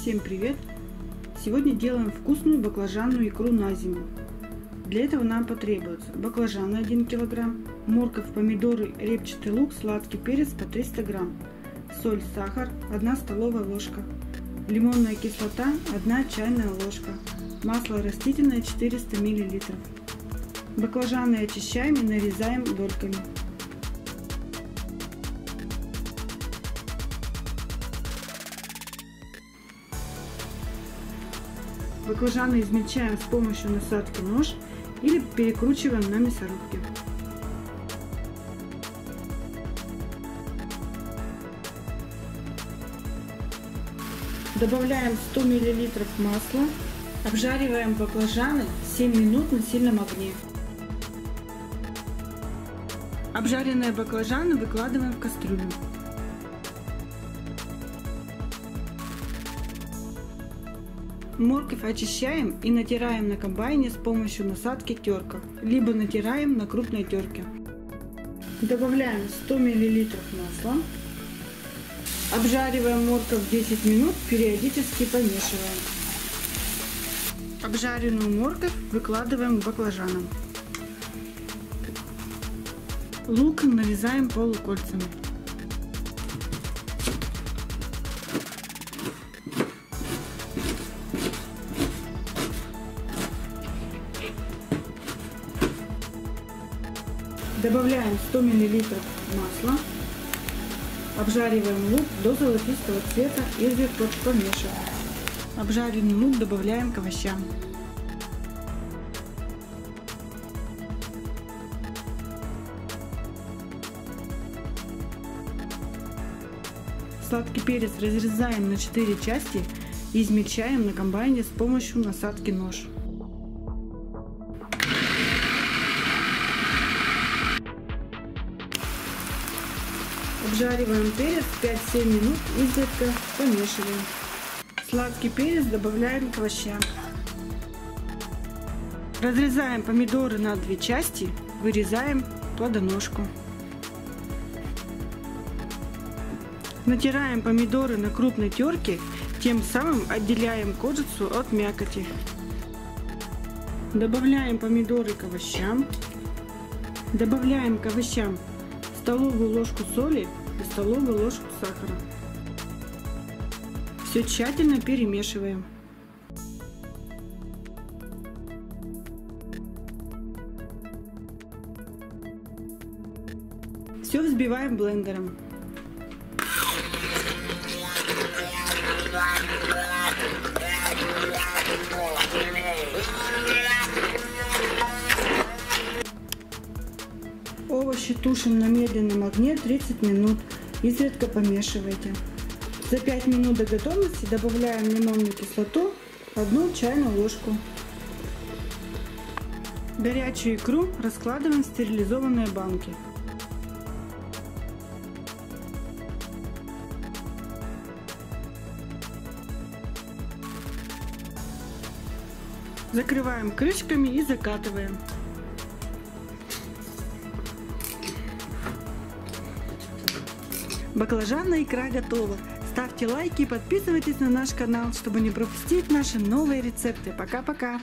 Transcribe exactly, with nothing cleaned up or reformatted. Всем привет! Сегодня делаем вкусную баклажанную икру на зиму. Для этого нам потребуется баклажаны один килограмм, морковь, помидоры, репчатый лук, сладкий перец по триста грамм, соль, сахар одна столовая ложка, лимонная кислота одна чайная ложка, масло растительное четыреста миллилитров. Баклажаны очищаем и нарезаем дольками. Баклажаны измельчаем с помощью насадки нож или перекручиваем на мясорубке. Добавляем сто миллилитров масла. Обжариваем баклажаны семь минут на сильном огне. Обжаренные баклажаны выкладываем в кастрюлю. Морковь очищаем и натираем на комбайне с помощью насадки терка, либо натираем на крупной терке. Добавляем сто миллилитров масла. Обжариваем морковь десять минут, периодически помешиваем. Обжаренную морковь выкладываем к баклажанам. Лук нарезаем полукольцами. Добавляем сто миллилитров масла, обжариваем лук до золотистого цвета, изредка помешиваем. Обжаренный лук добавляем к овощам. Сладкий перец разрезаем на четыре части и измельчаем на комбайне с помощью насадки нож. Обжариваем перец пять-семь минут, изредка помешиваем. Сладкий перец добавляем к овощам. Разрезаем помидоры на две части, вырезаем плодоножку. Натираем помидоры на крупной терке, тем самым отделяем кожицу от мякоти. Добавляем помидоры к овощам. Добавляем к овощам столовую ложку соли и столовую ложку сахара. Все тщательно перемешиваем. Все взбиваем блендером. Овощи тушим на медленном огне тридцать минут, изредка помешивайте. За пять минут до готовности добавляем лимонную кислоту, одну чайную ложку. Горячую икру раскладываем в стерилизованные банки. Закрываем крышками и закатываем. Баклажанная икра готова. Ставьте лайки и подписывайтесь на наш канал, чтобы не пропустить наши новые рецепты. Пока-пока!